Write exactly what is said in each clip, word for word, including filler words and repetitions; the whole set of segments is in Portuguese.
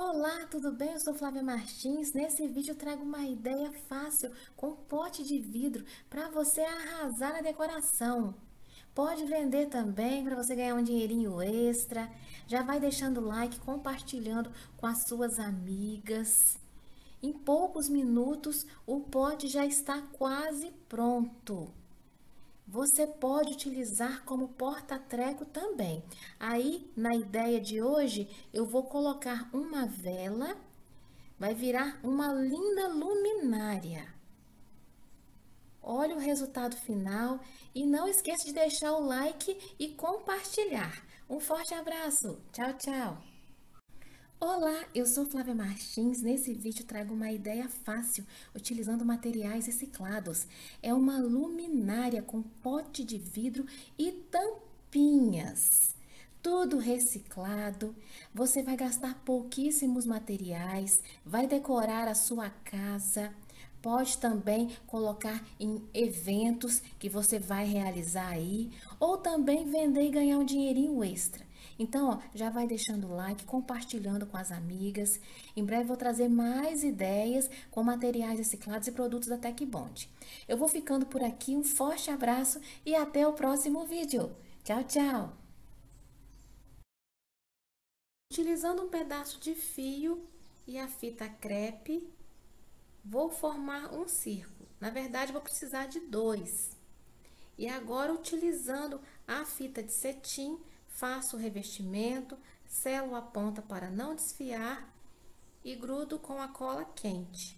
Olá, tudo bem? Eu sou Flávia Martins. Nesse vídeo eu trago uma ideia fácil com pote de vidro para você arrasar na decoração. Pode vender também para você ganhar um dinheirinho extra. Já vai deixando like, compartilhando com as suas amigas. Em poucos minutos o pote já está quase pronto. Você pode utilizar como porta-treco também. Aí, na ideia de hoje, eu vou colocar uma vela, vai virar uma linda luminária. Olha o resultado final e não esqueça de deixar o like e compartilhar. Um forte abraço, tchau, tchau! Olá, eu sou Flávia Martins. Nesse vídeo trago uma ideia fácil, utilizando materiais reciclados. É uma luminária com pote de vidro e tampinhas. Tudo reciclado. Você vai gastar pouquíssimos materiais, vai decorar a sua casa. Pode também colocar em eventos que você vai realizar aí, ou também vender e ganhar um dinheirinho extra. Então, ó, já vai deixando o like, compartilhando com as amigas. Em breve vou trazer mais ideias com materiais reciclados e produtos da Tekbond. Eu vou ficando por aqui, um forte abraço e até o próximo vídeo. Tchau, tchau! Utilizando um pedaço de fio e a fita crepe, vou formar um círculo. Na verdade, vou precisar de dois. E agora, utilizando a fita de cetim, faço o revestimento, selo a ponta para não desfiar e grudo com a cola quente.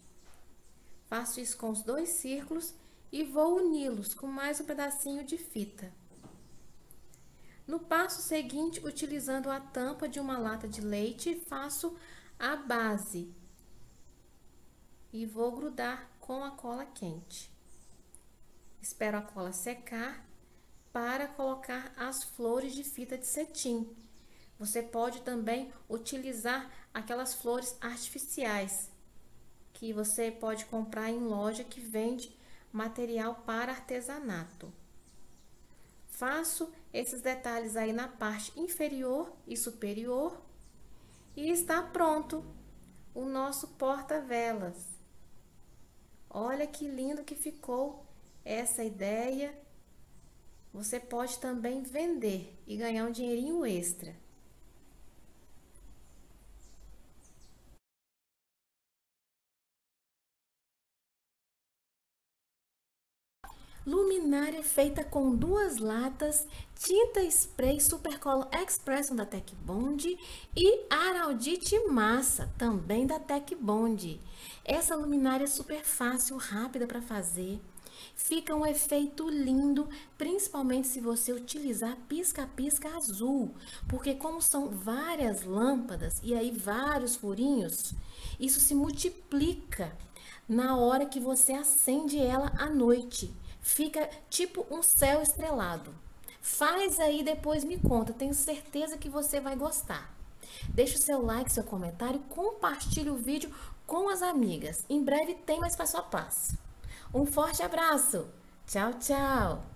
Faço isso com os dois círculos e vou uni-los com mais um pedacinho de fita. No passo seguinte, utilizando a tampa de uma lata de leite, faço a base e vou grudar com a cola quente. Espero a cola secar para colocar as flores de fita de cetim. Você pode também utilizar aquelas flores artificiais que você pode comprar em loja que vende material para artesanato. Faço esses detalhes aí na parte inferior e superior e está pronto o nosso porta-velas. Olha que lindo que ficou essa ideia. Você pode também vender e ganhar um dinheirinho extra. Luminária feita com duas latas, tinta spray Super Color Express da Tekbond e Araldite Massa, também da Tekbond. Essa luminária é super fácil, rápida para fazer. Fica um efeito lindo, principalmente se você utilizar pisca-pisca azul, porque como são várias lâmpadas e aí vários furinhos, isso se multiplica na hora que você acende ela à noite. Fica tipo um céu estrelado. Faz aí, depois me conta, tenho certeza que você vai gostar. Deixa o seu like, seu comentário, compartilhe o vídeo com as amigas. Em breve tem mais passo a passo. Um forte abraço! Tchau, tchau!